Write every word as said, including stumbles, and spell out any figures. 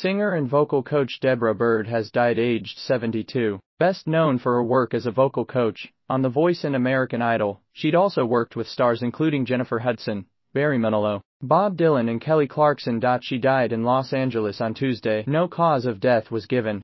Singer and vocal coach Debra Byrd has died aged seventy-two. Best known for her work as a vocal coach on The Voice and American Idol, she'd also worked with stars including Jennifer Hudson, Barry Manilow, Bob Dylan and Kelly Clarkson. She died in Los Angeles on Tuesday. No cause of death was given.